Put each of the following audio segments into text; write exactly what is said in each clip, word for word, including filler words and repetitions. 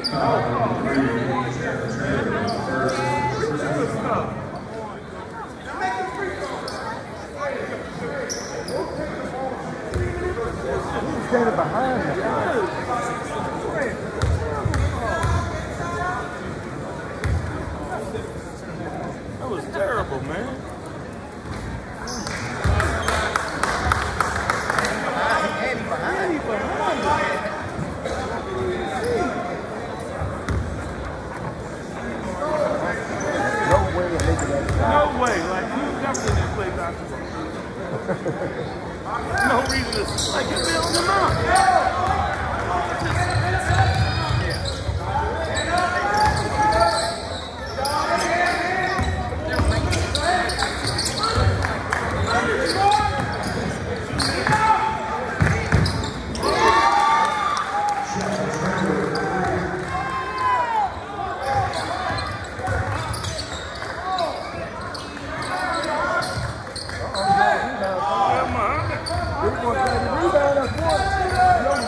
Standing behind him. That was terrible, man. No way, like you definitely didn't play basketball. No reason to like you build them up. Rebound, rebound, rebound,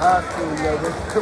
High school, yo, this is the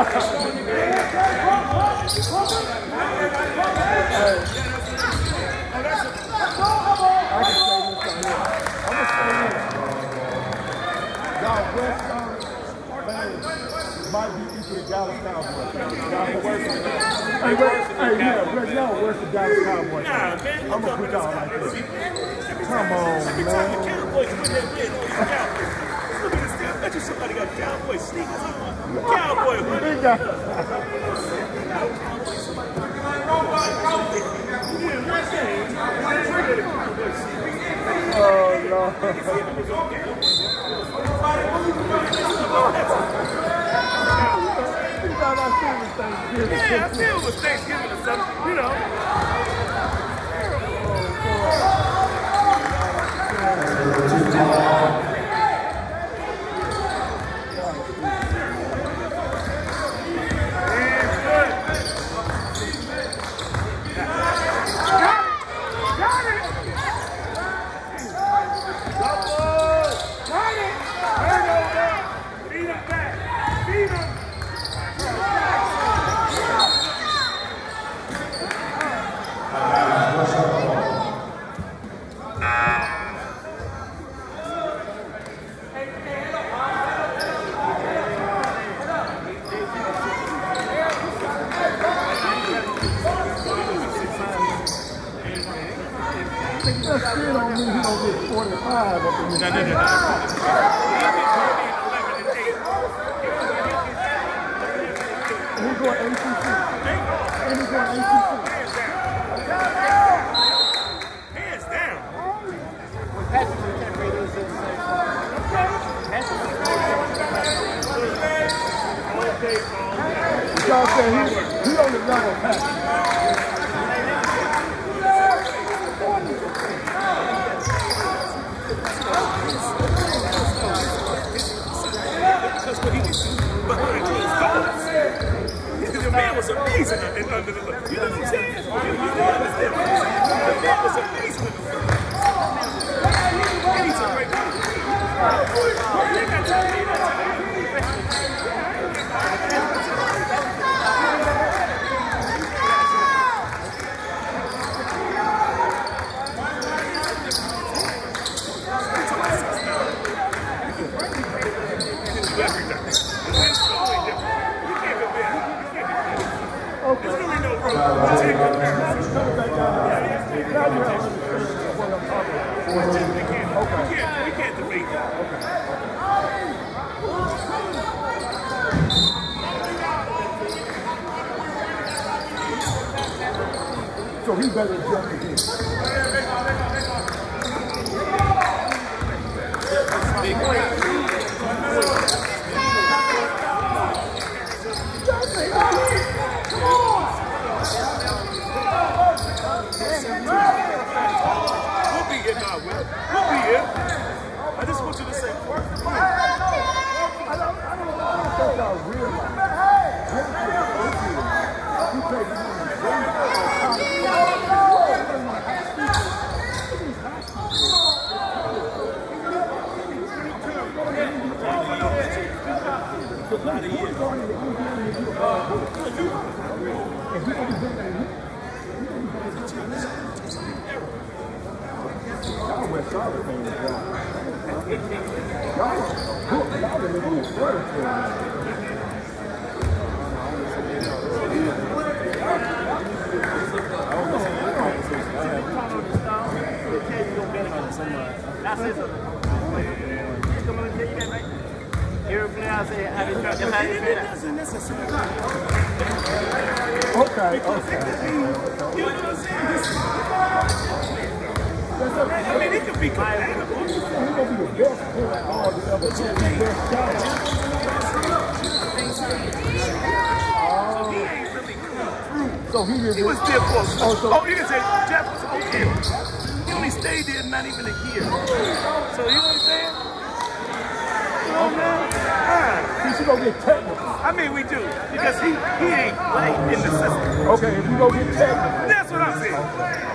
Might be easy to Dallas Cowboys. Hey, hey, yeah, Greg, y'all worse than Dallas Cowboys. I'm gonna put y'all like this. Come on, man. Every time the Cowboys win that win, all these Cowboys. Look at this down. Bet you somebody got Cowboy sneakers on. Cowboy winning. Oh, no. Yeah, I feel it was Thanksgiving or something, you know. He claims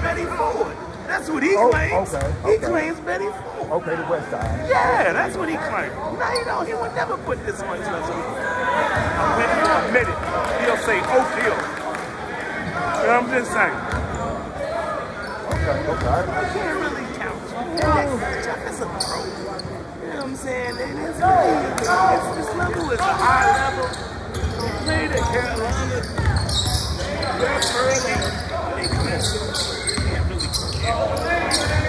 Betty Ford. That's what he oh, claims. Okay, okay. He claims Betty Ford. Okay, the West Side. Yeah, that's what he claimed. Now, you know, he would never put this much less on it. When you admit it, he'll say Oak Hill. You know what I'm just saying? Okay, okay. I can't really count. Jeff is a pro. You know what I'm saying? And it's, it's this level is a high level. Play the Carolina. They're early. They can't really compare.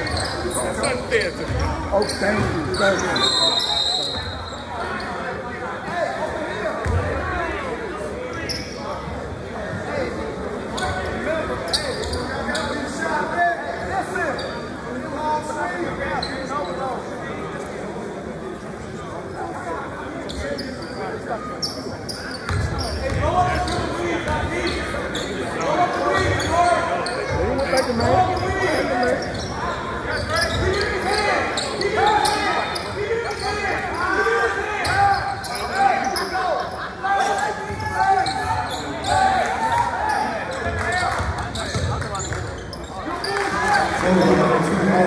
Oh, thank you. Thank you. Thank you. Come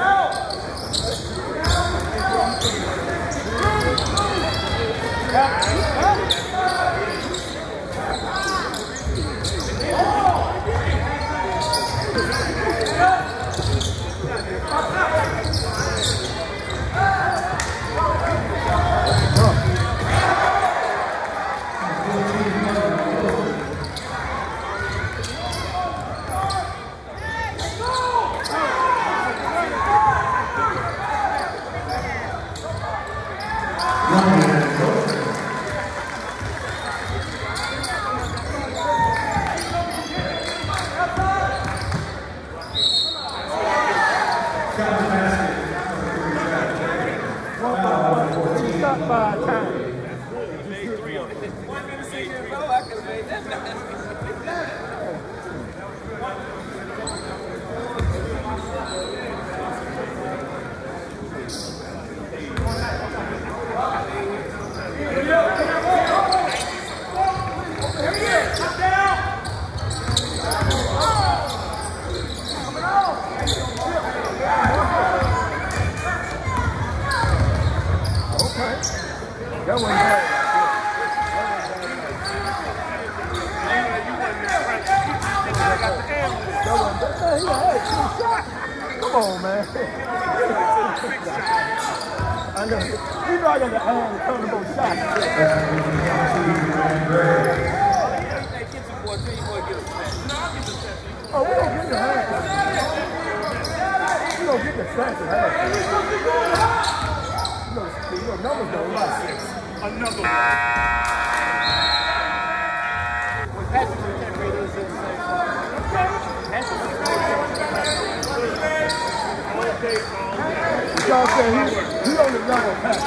on! on, man. I know. You know I got the uncomfortable shot. Oh, we don't get the hands. We don't get the stats of half. You know, your numbers don't lie. Another one. When Patrick was ten ratings in the same time. Y'all say he, he on the level pass.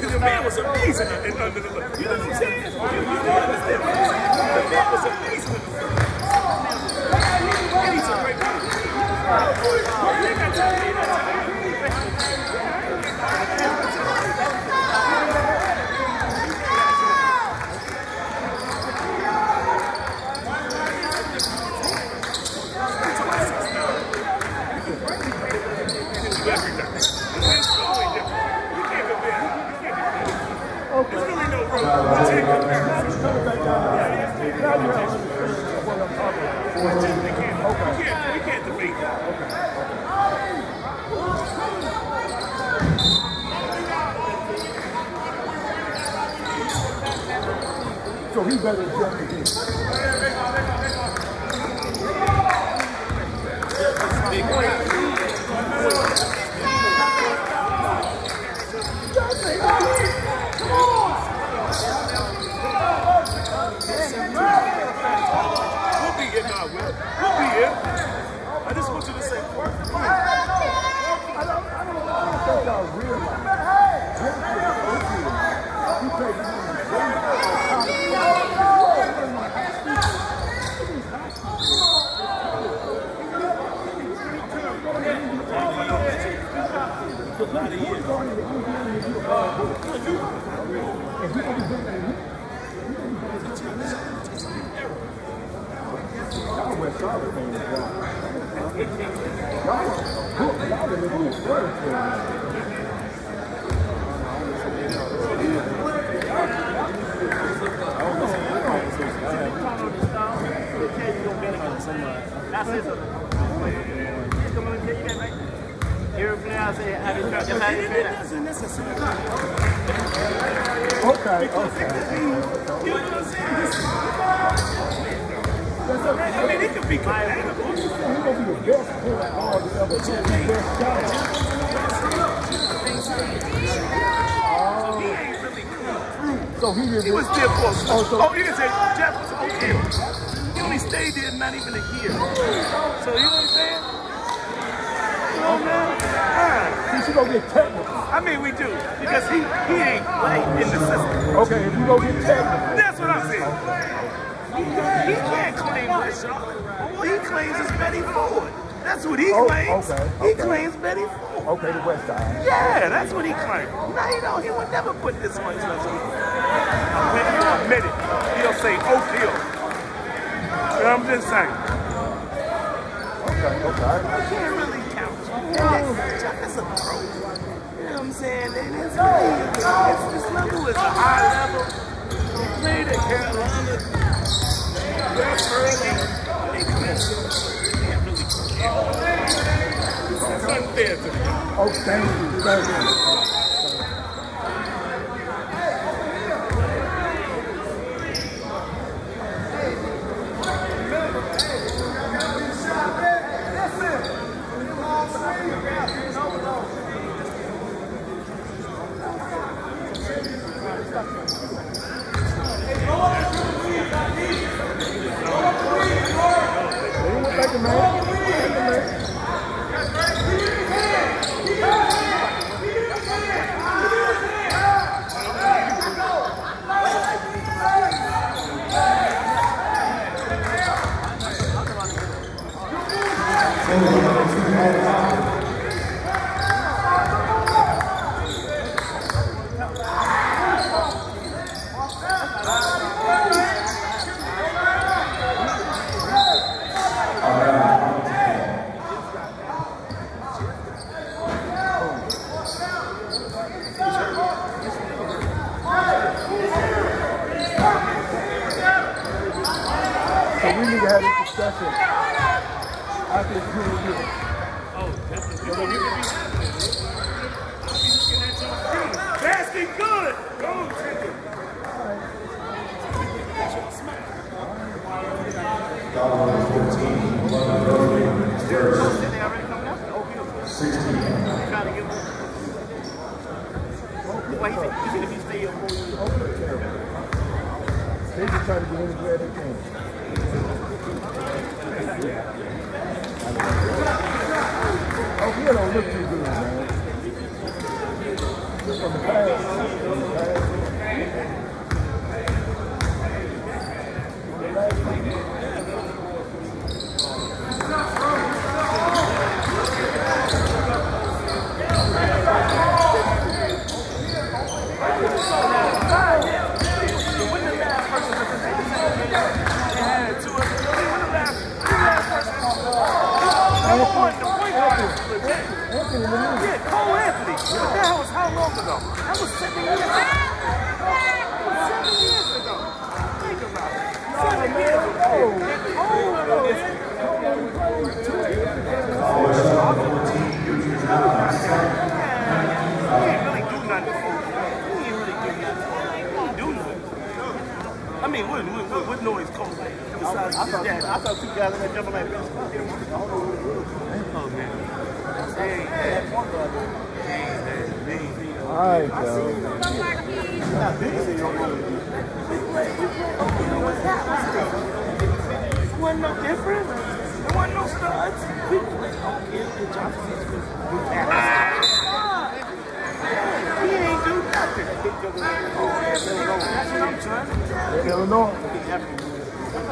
The man was amazing in under the level. You know what I'm saying? You understand? The man was amazing in the level. So he better jump again. We'll be in now, Will. We'll be in. I just want you to say, work the mic. I don't think y'all realize. He played that's it. Okay, okay. I mean, it could be compatible. He's going to be the best player at all the other teams. So he ain't really come through. So he, he was there for us. Oh, so oh, you can say Jeff was okay. He only stayed there not even a year. So you know what I'm saying? You know, man? Ah. See, she going to get technical. I mean, we do. Because he, he ain't playing in the system. Okay, if you go get technical. That's what I'm saying. He, he can't claim that shot. All he claims is Betty Ford. That's what he oh, claims. Okay, okay. He claims Betty Ford. Okay, the West Side. Yeah, that's what he claims. No, you know, he would never put this much on you. I admit it. He'll say Oak Hill. You know what I'm just saying? Okay, okay. I can't really count. That's a pro. You know what I'm saying? And it's really, it's, this level is a high level. He played at Carolina. They can't really care. It's unfair to me. Oh, thank you. Thank you. Take a man. Take a man. session. After this period of years. Oh, that's the thing. I'll be looking at your feet. Basket good. Go, chicken. They just try to get in where they can. Oh, we don't look too good, man. From the past, from the past. Yeah, Cole Anthony. But that was how long ago? That was seven years ago. That was seven years ago. Think about it. Seven years ago. He didn't really do nothing. He didn't really do nothing. He didn't do nothing. I mean, what, what, what noise Cole made? Besides that, I thought two guys in that double A. Oh, man. Alright, though. Wasn't no different. There wasn't no studs. We played all kids and Johnson's with he ain't do nothing. That's what I'm trying to do. Illinois. He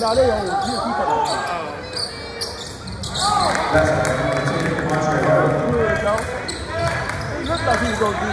No, they don't. You keep it. That's it. Right. He looks like he's going to do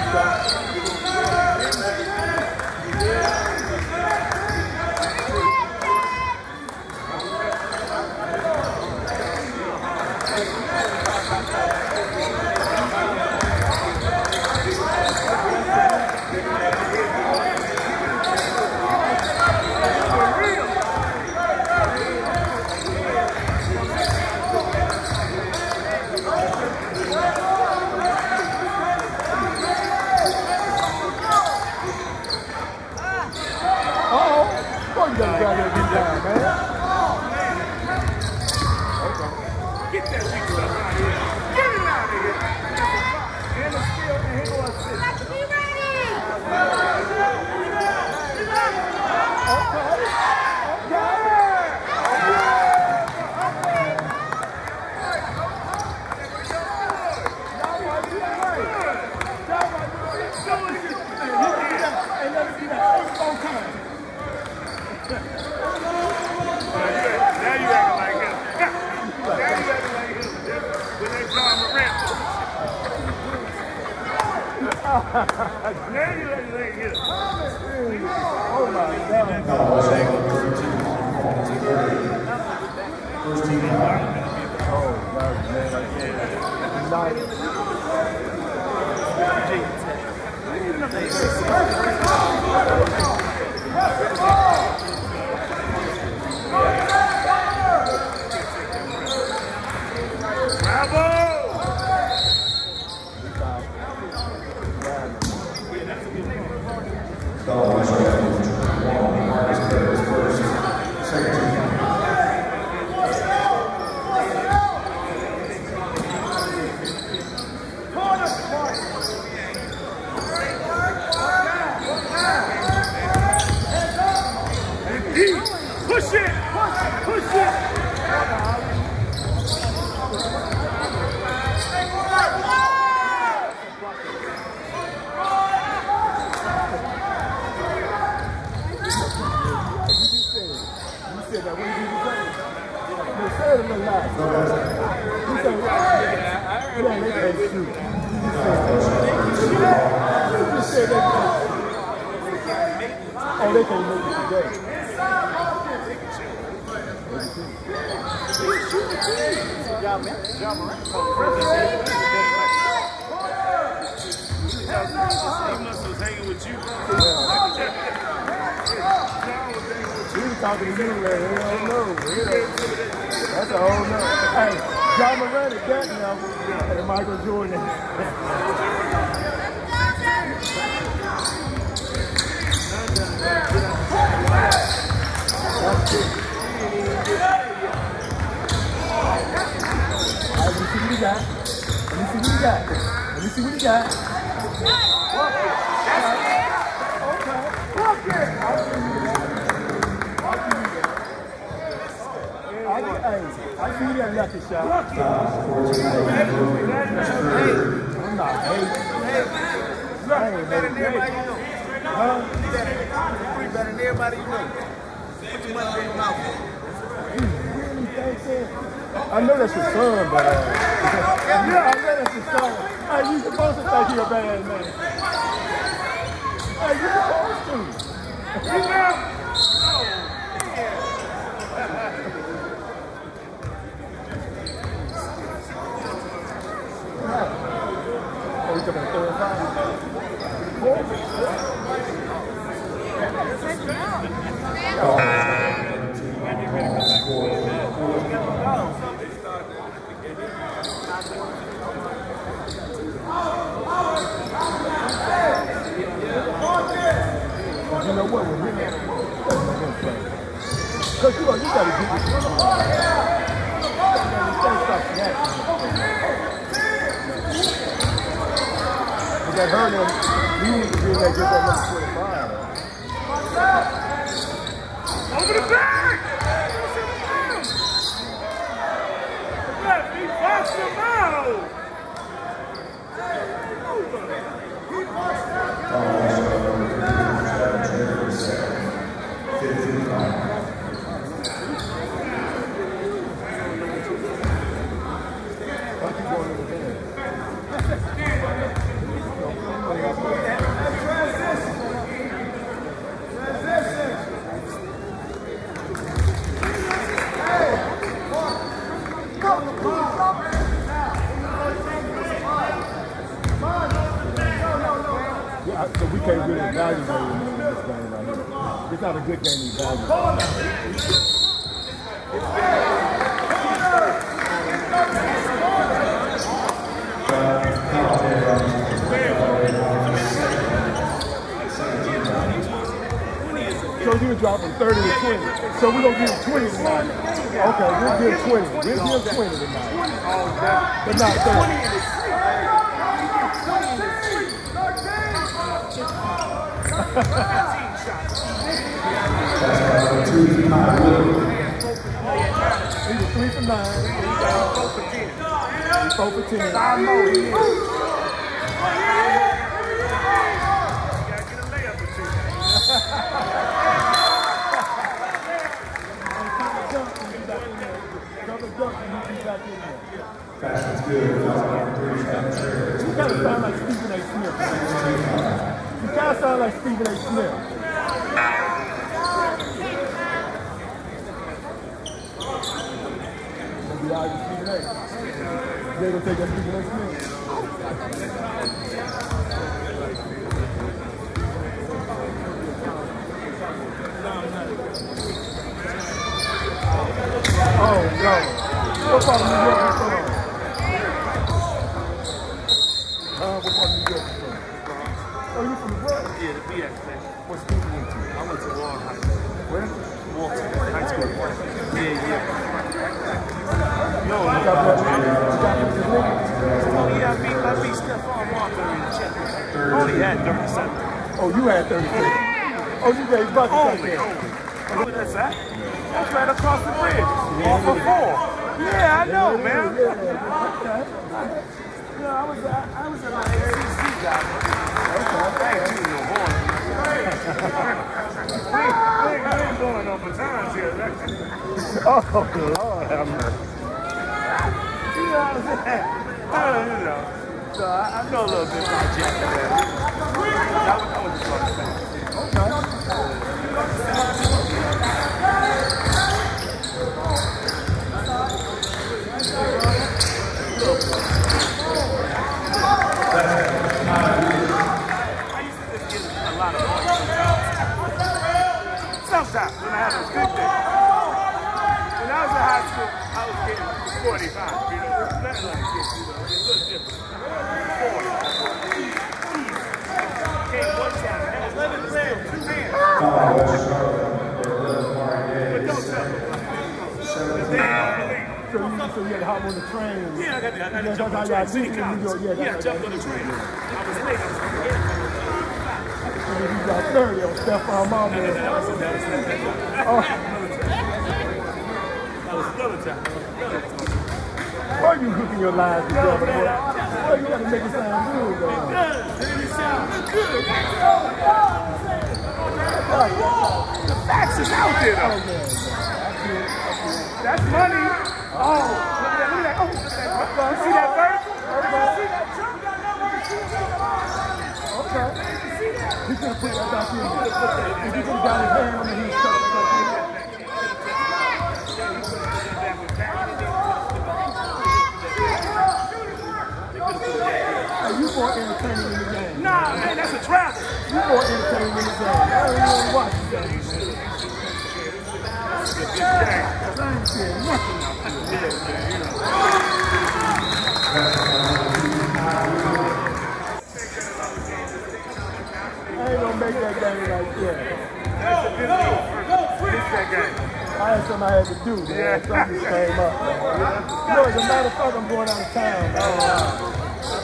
so we can't really evaluate him in this game right here. It's not a good game to evaluate. So you drop from thirty to twenty. So we're going to give him twenty tonight. Okay, we'll give him twenty. We'll give him twenty tonight. But not thirty. uh, two for nine. He was three for nine. He was four for ten. He was four for ten. Five more. He got to get a layup with you. Double dunk and he's back in there. That's good. You got to sound like Stephen A. Smith. You gotta sound like Stephen A. Smith. Maybe I'll get Stephen A. They're gonna take that Stephen A. Smith. Oh no. What part of New York? Yeah, the B S thing. What's school you went to? I went to Walton High School. Where? Walton High School. Yeah, yeah. Yo, I got that. Oh, yeah, I beat, I beat Stephon Walker in the championship. Only had thirty-seven. Oh, you had thirty-seven. Oh, you gave buckets right there. Oh, where that's at? That's right across the bridge. Off of four. Yeah, I know, man. Yeah, I was I was an A C C guy. Thank you. Hey, I ain't going over time here. Oh, Lord have mercy. You know what I'm saying? I don't know. So I, I know a little bit about Jack. I was, I was just on the When I had a good day. When I was in high school, I was getting forty-five, you know, nothing like this, you know, it looked different. forty, came one time, had eleven players, two hands. But don't tell them. Because they don't believe. So you had to hop on the train. Yeah, I got to, I got to jump on the train, city college. Yeah, I jumped on the train. I was late. You got thirty on Stephon Marbury. No, no, no, that was another time. Oh. That was another time. Why are you hooking your lines together, boy? Why you gotta make it sound good, though? It does. It sounds good. The facts is out there, though. Oh, man. That's money. Oh, look at that. Look at that. Oh, look at that. You see that bird? You see that jump down that way? Okay. He could have put that back in. If he could have got his hand on the heat, he could have put that back in. Hey, you more entertaining in the game. Nah, man, that's a trap. You more entertaining in the game. I don't even want to watch you. I ain't saying nothing. I had something I had to do, man. Yeah. Something just came up. You know, as a matter of fact, I'm going out of town. Man.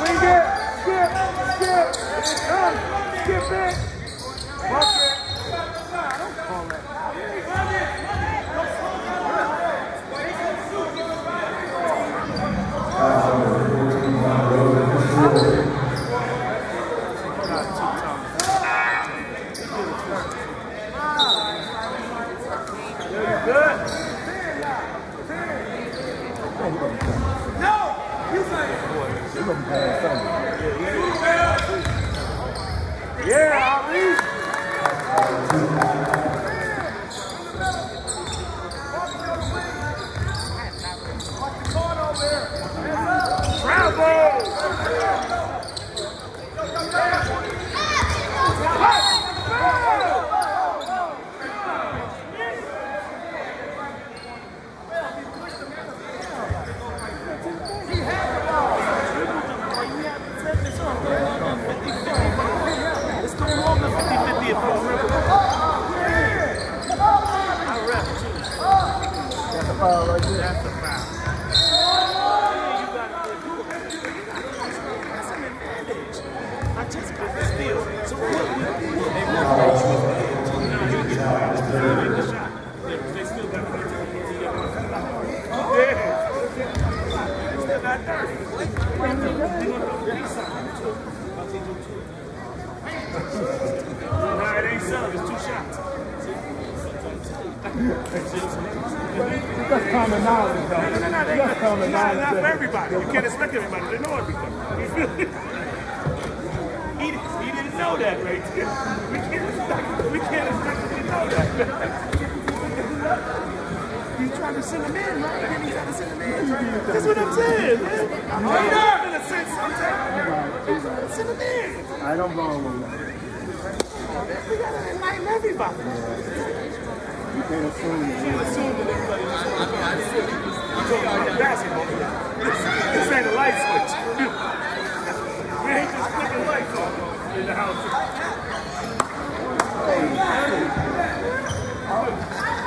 Wing it, skip, skip, come, skip it. Watch it. Yeah, Ali. foul right there. That's a foul. That's an advantage. I just got the steal. So what? They still got the They still got thirty. It's two shots. That's common knowledge, though. No, no, no, no, that's common knowledge. Not for everybody. You can't expect everybody to know everything. he, he didn't know that right there. We can't expect, we can't expect him to know that. He's trying to send him in, right? He's trying to send him in, right? That's what I'm saying, man. I'm not in a sense. I'm send him in. I don't know him. We gotta enlighten everybody. They assume that everybody was going to be basketball. This ain't a light switch. We ain't just flipping lights off in the house.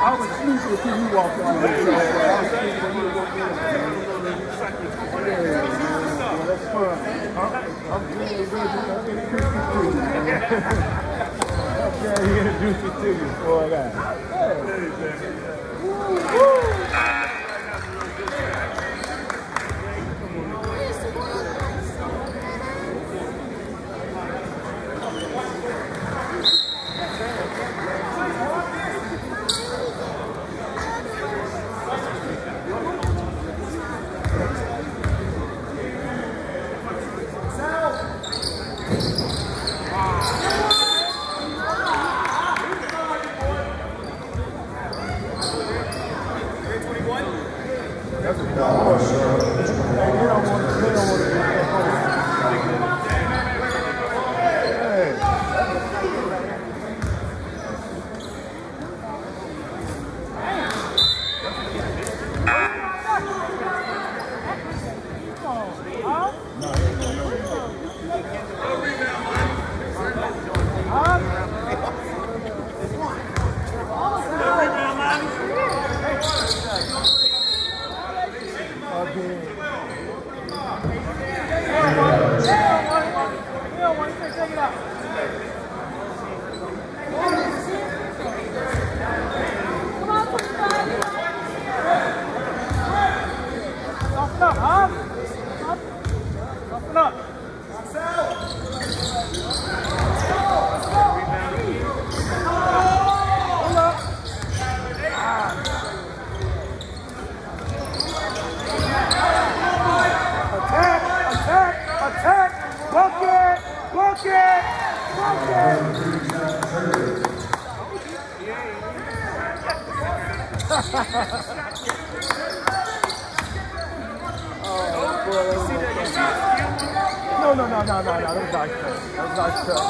I was sleeping with you walked on the show. I was sleeping when you walked in. Yeah, that's fun. I'm really good. I'm pretty good. Yeah, he introduced me to you before I got Let's go.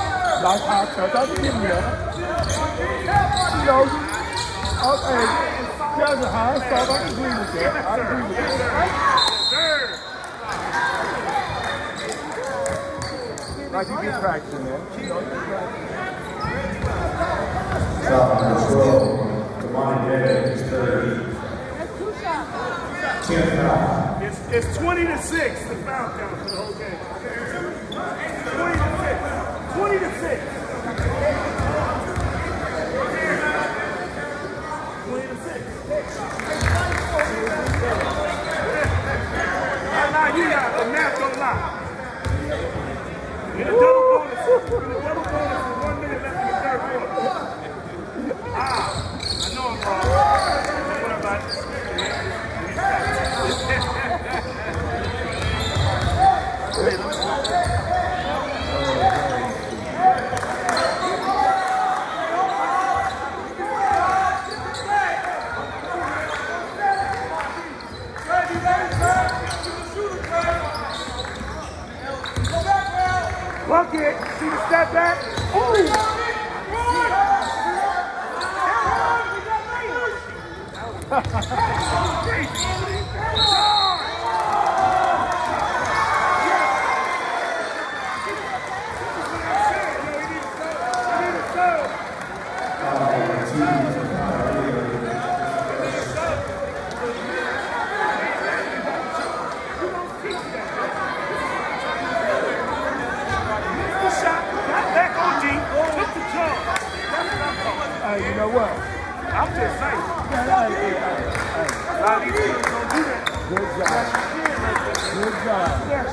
Good job. Good job. Yes.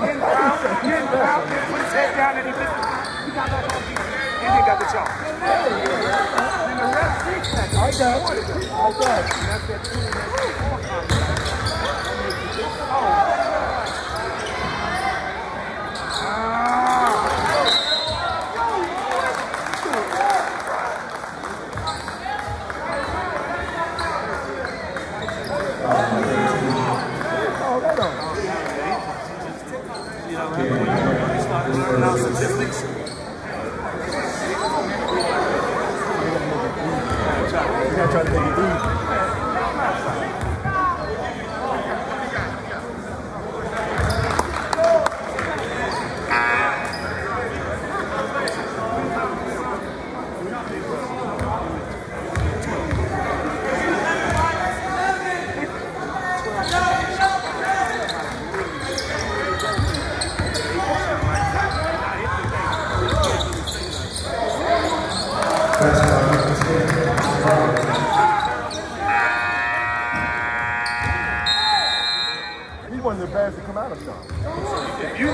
Get out, get out, and put his head down and he missed it. He got back on defense. And he got the jump. And the ref fixed that. I got it. I got it. That's that two and that four contract. You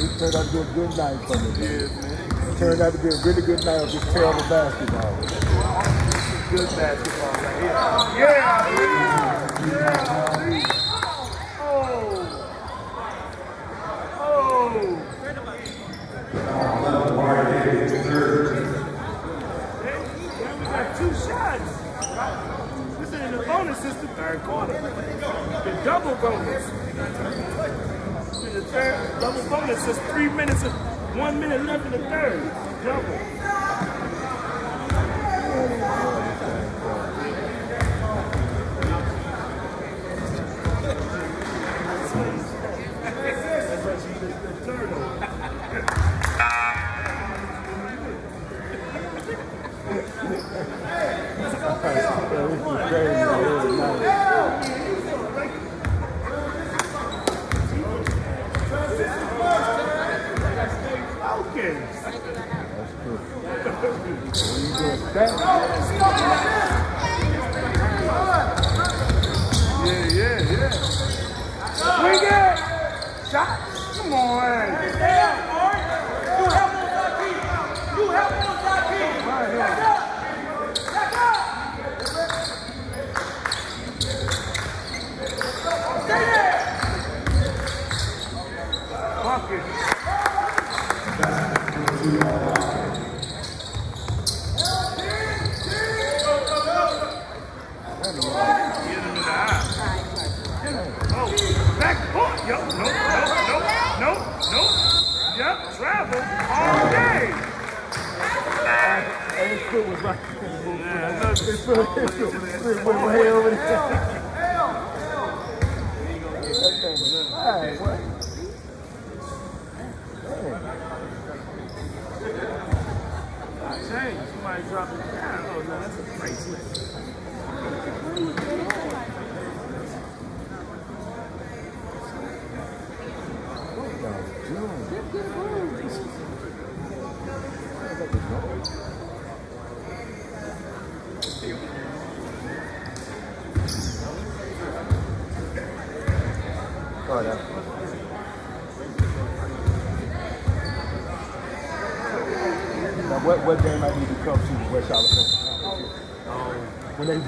It turned out to be a good night for me. It turned out to be a really good night of just terrible basketball. Good basketball right here. Yeah! Yeah! Yeah! yeah. yeah. Oh! Oh! We got two shots. This is in the bonus. This is the third quarter. The double bonus. The third double bonus is three minutes and one minute left in the third. Double.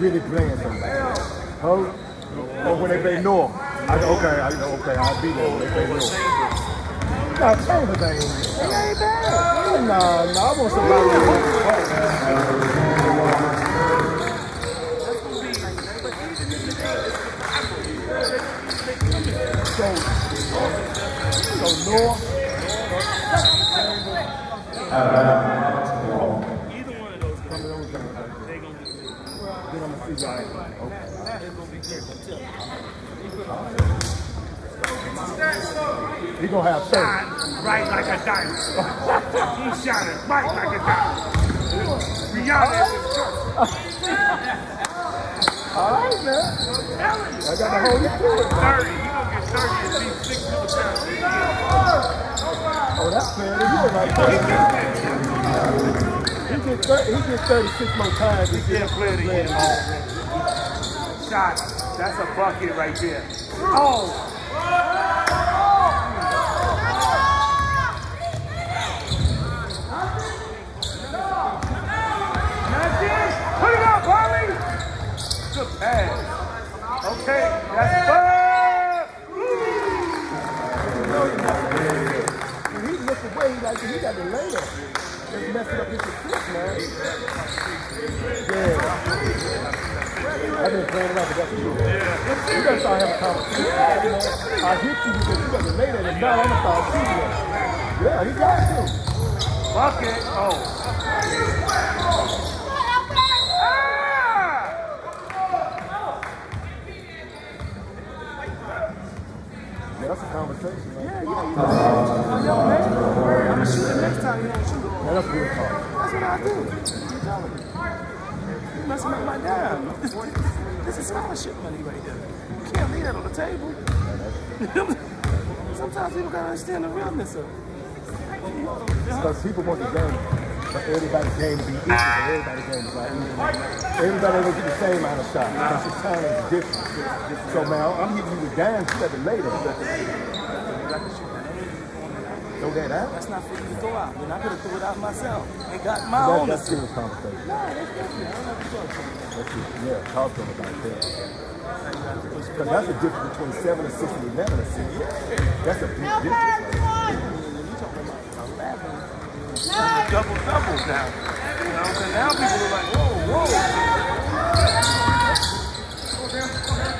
Really playing something. Huh? Or when they play North. I go, okay, I go, okay, I'll be there when they play North. Nah, change the thing. It ain't bad. Nah, nah, I want somebody to win this fight. So, so North. Either one of those guys, they're going to be Then I'm going to see y'all. Okay. He's going to have thirty. Shot right like a diamond. He shot it right like a diamond. Beyond that is tough. All right, man. I got to hold you to it. thirty. You're going to get thirty and be six more times. Oh, that's fair. You're right there. He did, thirty, he did thirty-six more times. He didn't play the game. Shot. That's a bucket right there. Oh! Nothing? Put it up, Harley! Good pass. Okay, that's five! He looked away like he got the layup. Just messing up his defense, man. Yeah. I've been playing around, but that's true. Yeah. You gotta start having a conversation. I hit you because you got to lay there and now I'm gonna start shooting you. Yeah, he got you. Fuck it. Oh. Ah! Yeah, that's a conversation, man. Yeah, yeah, you know. I'm gonna shoot the next time you don't shoot. That's what I do. You must make my dime. This is scholarship money right there. You can't leave that on the table. Sometimes people gotta understand the realness of it. Because people want the game, but everybody's game be equal. Everybody's game is like equal. Everybody will get the same amount of shots. Because your time is different. So now I'm hitting you with dimes, you got to lay there. Don't get out? That's not for you to throw out. I mean, I could have threw it out myself. It got my that, own. That's serious conversation. No, that's different. I don't have to talk to them. That's it. Yeah, talk to them about that. Because that's the difference between seven and six and eleven and six. That's a big no, difference. No, right? You're talking about eleven. No. Double doubles now. You know what I'm saying? Now people are like, whoa, whoa. Go down, go down.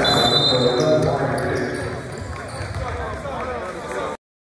That's